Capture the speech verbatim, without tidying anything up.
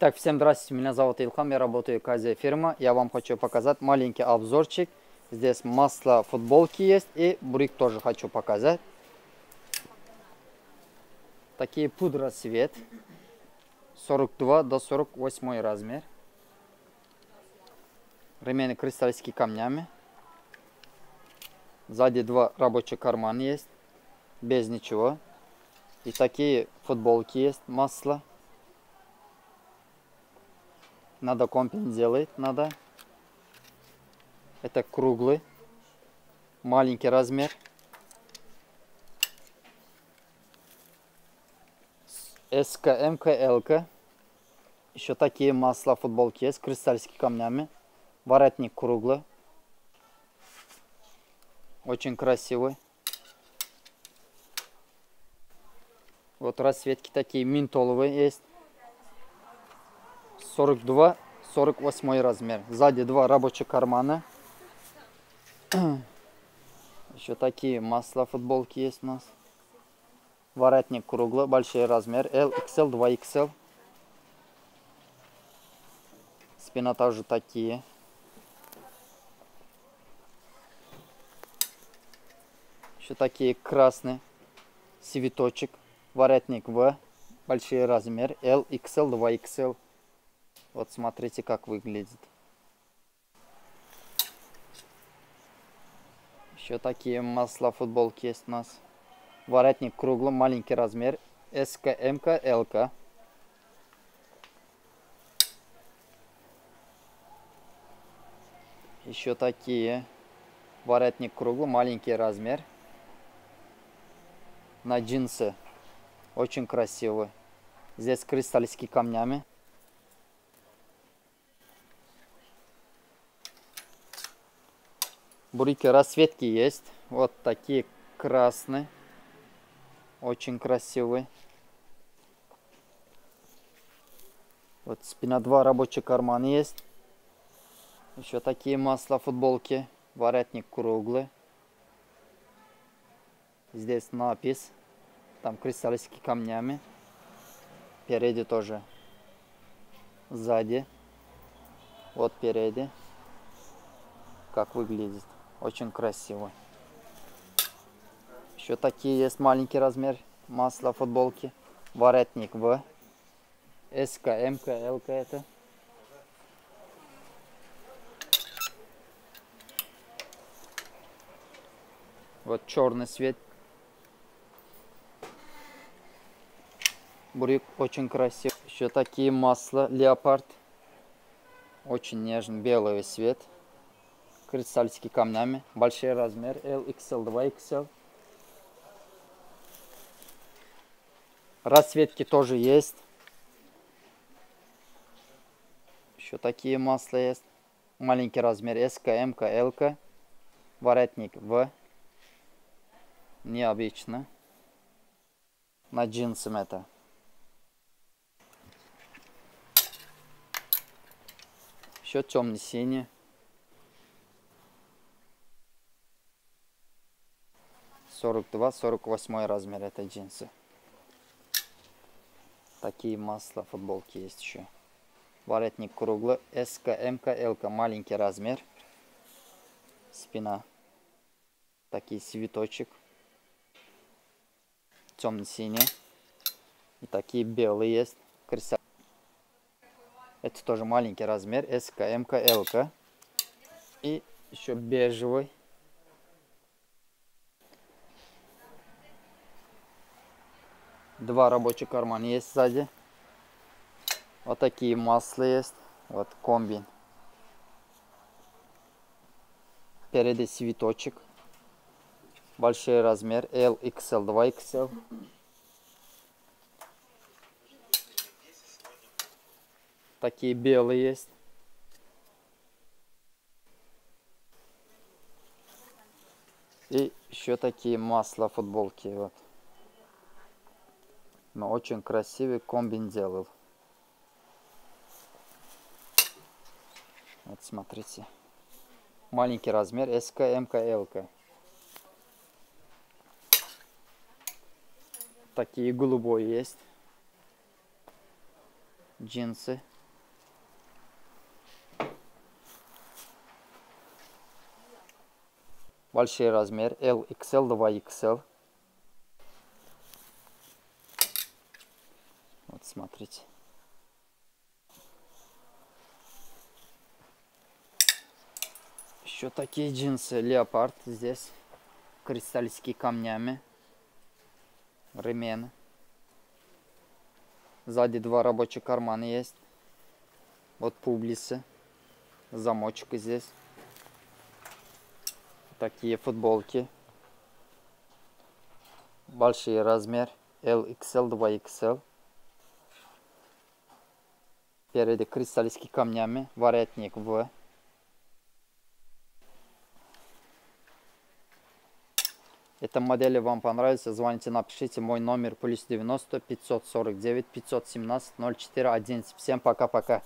Так, всем здравствуйте, меня зовут Ильхам, я работаю в Казе фирма. Я вам хочу показать маленький обзорчик. Здесь масло футболки есть и брик тоже хочу показать. Такие пудра цвет. сорок два до сорок восьмого размер. Ремень кристаллическими камнями. Сзади два рабочих кармана есть. Без ничего. И такие футболки есть, масло. Надо компин делать, надо. Это круглый, маленький размер. СК, МК, ЛК. Еще такие масла футболки есть, кристаллическими камнями. Воротник круглый. Очень красивый. Вот расцветки такие ментоловые есть. сорок два сорок восьмой размер. Сзади два рабочих кармана. Еще такие масла футболки есть у нас. Воротник круглый, большой размер. эл икс эль, два икс эль. Спина тоже такие. Еще такие красные. Цветочек. Воротник В. Большой размер. эл икс эль, два икс эль. Вот смотрите, как выглядит. Еще такие масла футболки есть у нас. Воротник круглый, маленький размер. СК, МК, ЛК. Еще такие. Воротник круглый, маленький размер. На джинсы. Очень красивые. Здесь кристаллические камнями. Брюки расцветки есть. Вот такие красные. Очень красивые. Вот спина два рабочих кармана есть. Еще такие масла футболки. Воротник круглый. Здесь надпись. Там кристаллические камнями. Впереди тоже. Сзади. Вот впереди. Как выглядит. Очень красиво. Еще такие есть маленький размер. Масло футболки. Воротник В. СК, МК, ЛК это. Вот черный цвет. Брюк очень красивый. Еще такие масла. Леопард. Очень нежный белый цвет. Кристаллические камнями. Большой размер. эл икс эль, два икс эль. Расцветки тоже есть. Еще такие масла есть. Маленький размер. СК, МК, ЛК. Воротник В. Необычно. На джинсом это. Еще темно-синий. сорок два сорок восьмой размер это джинсы. Такие масла футболки есть еще. Воротник круглый. СК, МК, ЛК. Маленький размер. Спина. Такие цветочек. Темно-синий. И такие белые есть. Красиво. Это тоже маленький размер. СК, МК, ЛК. И еще бежевый. Два рабочих кармана есть сзади. Вот такие масла есть. Вот комбин. Впереди цветочек. Большой размер. эл икс эль, два икс эль. Такие белые есть. И еще такие масла футболки. Вот. Но очень красивый комбин делал. Вот смотрите. Маленький размер. СК, МК, ЛК. Такие голубой есть. Джинсы. большой размер, эл икс эль, два икс эль. Вот, смотрите. Еще такие джинсы леопард здесь, кристаллические камнями, ремень. Сзади два рабочих кармана есть. Вот публисы, замочек здесь. Такие футболки, большой размер, эл икс эль, два икс эль. Впереди кристаллические камнями, воротник В. Эта модель вам понравится, звоните, напишите, мой номер плюс девяносто пятьсот сорок девять пятьсот семнадцать ноль четыре одиннадцать. Всем пока-пока.